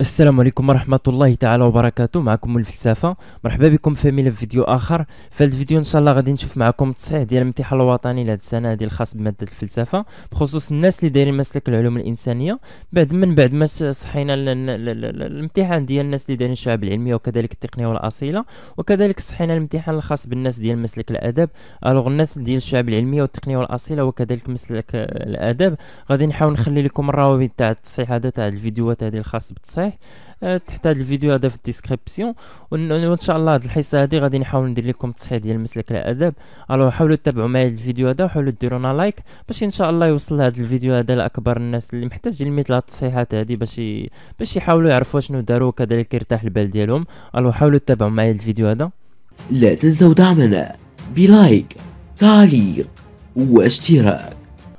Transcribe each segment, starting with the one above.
السلام عليكم ورحمة الله تعالى وبركاته. معكم الفلسفة، مرحبا بكم في ملف فيديو اخر. في هذا الفيديو ان شاء الله غادي نشوف معكم التصحيح ديال الامتحان الوطني لهاد السنة هادي الخاص بمادة الفلسفة، بخصوص الناس اللي دايرين مسلك العلوم الانسانية بعد ما صحينا الامتحان ديال الناس اللي دايرين الشعب العلمية وكذلك التقنية والأصيلة، وكذلك صحينا الامتحان الخاص بالناس ديال مسلك الآداب. الوغ الناس ديال الشعب العلمية والتقنية والأصيلة وكذلك مسلك الآداب، غادي نحاول نخلي لكم الروابط تاع التصحيح هذا تاع الفيديوهات هذه الخاص بالتصحيح تحت هذا الفيديو هذا في الديسكريبسيون، وان شاء الله هذه الحصه هذه غادي نحاول ندير لكم التصحيح ديال مسلك الاداب. الو حاولوا تتابعوا معايا الفيديو هذا وحاولوا ديروا لنا لايك باش ان شاء الله يوصل هذا الفيديو هذا لاكبر الناس اللي محتاجين مثل هاد التصحيحات هذه باش يحاولوا يعرفوا شنو داروا وكذلك يرتاح البال ديالهم. الو حاولوا تتابعوا معايا الفيديو هذا، لا تنسوا دعمنا بلايك تعليق واشتراك.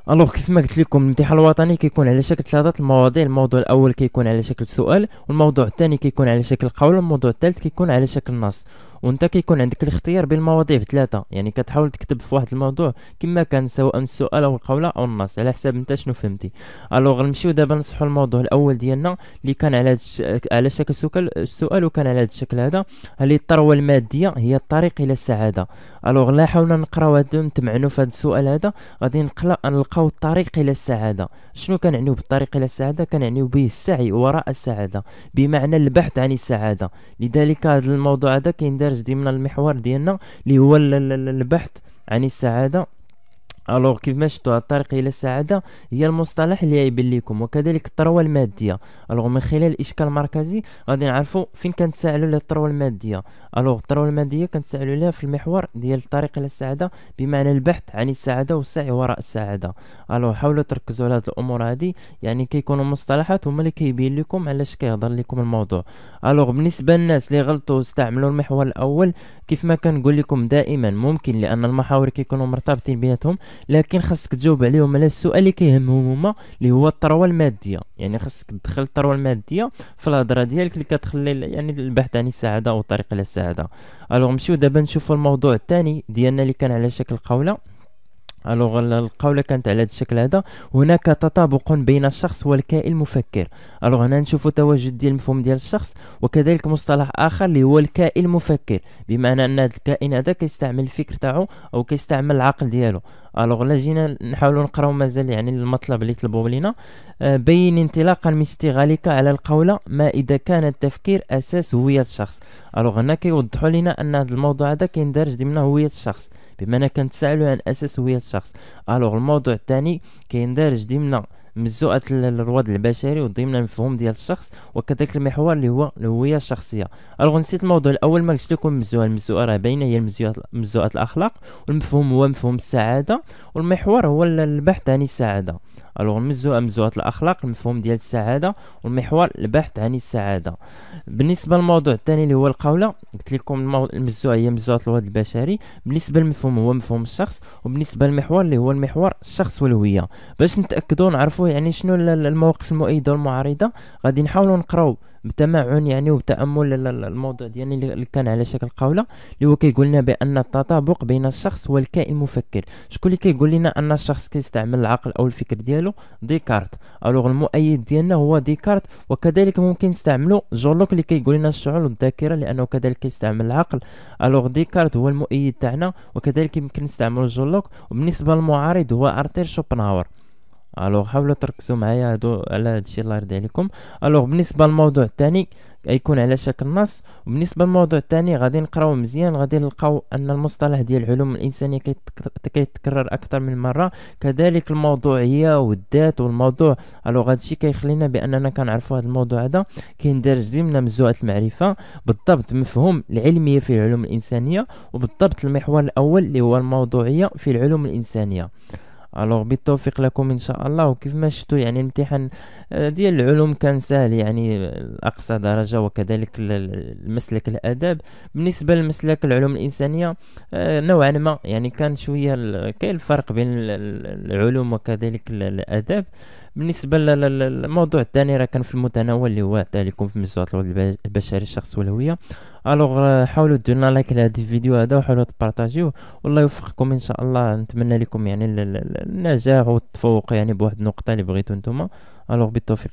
الوغ كيف ما قلت لكم الامتحان الوطني كيكون على شكل ثلاثه المواضيع، الموضوع الاول كيكون على شكل سؤال، والموضوع الثاني كيكون على شكل قول، والموضوع الثالث كيكون على شكل نص. وانت كيكون عندك الاختيار بين المواضيع بثلاثه، يعني كتحاول تكتب في واحد الموضوع كما كان سواء السؤال او القوله او النص على حساب انت شنو فهمتي. الوغ نمشيو دابا نصحوا الموضوع الاول ديالنا اللي كان على شكل السؤال وكان على هذا الشكل هذا، اللي الثروه الماديه هي الطريق الى السعاده. الوغ لا حاولنا نقراو هذا ونتمعنوا في هذا السؤال هذا، غادي نلقاو الطريق الى السعاده. شنو كنعنيو بالطريق الى السعاده؟ كنعنيو به السعي وراء السعاده، بمعنى البحث عن السعاده. لذلك هذا الموضوع هذا كيندار ضمن المحور ديالنا اللي هو البحث عن السعاده. الوغ كيف ما شفتوا الطريق الى السعاده هي المصطلح اللي يبان لكم، وكذلك الثروه الماديه. الوغ من خلال الاشكال المركزي غادي نعرفوا فين كنتساءلوا على الثروه الماديه. الوغ الثروه الماديه كنتساءلوا عليها في المحور ديال الطريق الى السعاده، بمعنى البحث عن السعاده والسعي وراء السعاده. الوغ حاولوا تركزوا على هذه الامور هذه، يعني كيكونوا مصطلحات هما اللي كيبين لكم علاش كيهضر لكم الموضوع. الوغ بالنسبه للناس اللي غلطوا واستعملوا المحور الاول، كيف ما كنقول لكم دائما ممكن لان المحاور كيكونوا مرتبطين بيناتهم، لكن خاصك تجاوب عليهم على السؤال اللي كيهمهم هما اللي هو الثروه الماديه. يعني خاصك تدخل الثروه الماديه في الهضره ديالك اللي كتخلي يعني البحث عن السعاده والطريق الى السعاده. الوغ نمشيو دابا نشوفوا الموضوع الثاني ديالنا اللي كان على شكل قوله. الوغ القولة كانت على هذا الشكل هذا، هناك تطابق بين الشخص والكائن المفكر. الوغ هنا نشوفوا تواجد ديال المفهوم ديال الشخص وكذلك مصطلح اخر اللي هو الكائن المفكر، بمعنى ان هذا الكائن هذا كيستعمل الفكر تاعو او كيستعمل العقل ديالو. الوغ لا جينا نحاولوا نقراو مازال يعني المطلب اللي طلبوه لينا، بين انطلاقا من استغلالك على القولة ما اذا كان التفكير اساس هوية الشخص. الوغ هنا كيوضحوا لينا ان هذا الموضوع هذا كيندرج ضمن هوية الشخص، بمعنى كنتسائلوا عن اساس هوية الشخص. الوغ الموضوع الثاني كيندرج ضمن مزوءة الرواد البشري وضمن المفهوم ديال الشخص وكذلك المحور اللي هو الهويه الشخصيه. الوغ نسيت الموضوع الاول ما قلت لكم المزوءه راه باينه هي مزوءة الاخلاق، والمفهوم هو مفهوم السعاده، والمحور هو البحث عن السعاده. الوغ مزوءة الاخلاق، المفهوم ديال السعاده، والمحور البحث عن السعاده. بالنسبه للموضوع الثاني اللي هو القوله قلت لكم المزوءه هي مزوءة الرواد البشري، بالنسبه للمفهوم هو مفهوم الشخص، وبالنسبه للمحور اللي هو المحور الشخص والهويه. باش نتاكدوا نعرفوا يعني شنو المواقف المؤيده والمعارضه، غادي نحاولوا نقراو بتمعن يعني وبتامل الموضوع ديالنا يعني اللي كان على شكل قوله اللي هو كيقول لنا بان التطابق بين الشخص والكائن المفكر. شكون اللي كيقول لنا ان الشخص كيستعمل العقل او الفكر ديالو؟ ديكارت. الوغ المؤيد ديالنا هو ديكارت، وكذلك ممكن نستعملوا جون لوك اللي كيقول لنا الشعور والذاكره لانه كذلك كيستعمل العقل. الوغ ديكارت هو المؤيد تاعنا، وكذلك يمكن نستعملوا جون لوك. وبالنسبه للمعارض هو ارتير شوبنهاور. الوغ حاولوا تركزوا معايا هادو على هادشي الله يرضي عليكم. الوغ بالنسبه للموضوع الثاني غيكون على شكل نص، وبالنسبه للموضوع الثاني غادي نقراو مزيان، غادي نلقاو ان المصطلح ديال العلوم الانسانيه كيتكرر اكثر من مره، كذلك الموضوعيه والذات والموضوع. الوغ هادشي كيخلينا باننا كنعرفوا هذا الموضوع هذا كيندرج ضمن مزوءة المعرفه، بالضبط مفهوم العلميه في العلوم الانسانيه، وبالضبط المحور الاول اللي هو الموضوعيه في العلوم الانسانيه. الوغ بالتوفيق لكم ان شاء الله. وكيف ما شفتوا يعني الامتحان ديال العلوم كان سهل يعني اقصى درجه، وكذلك المسلك الاداب. بالنسبه لمسلك العلوم الانسانيه نوعا ما يعني كان شويه كاين الفرق بين العلوم وكذلك الاداب. بالنسبه للموضوع الثاني راه كان في المتناول اللي هو عطاه لكم في مزوعة الرواد البشري الشخص والهويه. الوغ حاولوا ديروا لنا لايك لهذا الفيديو هذا وحاولوا تبارطاجيوه، والله يوفقكم ان شاء الله. نتمنى لكم يعني النجاح والتفوق يعني بواحد النقطه اللي بغيتو نتوما. الوغ بالتوفيق.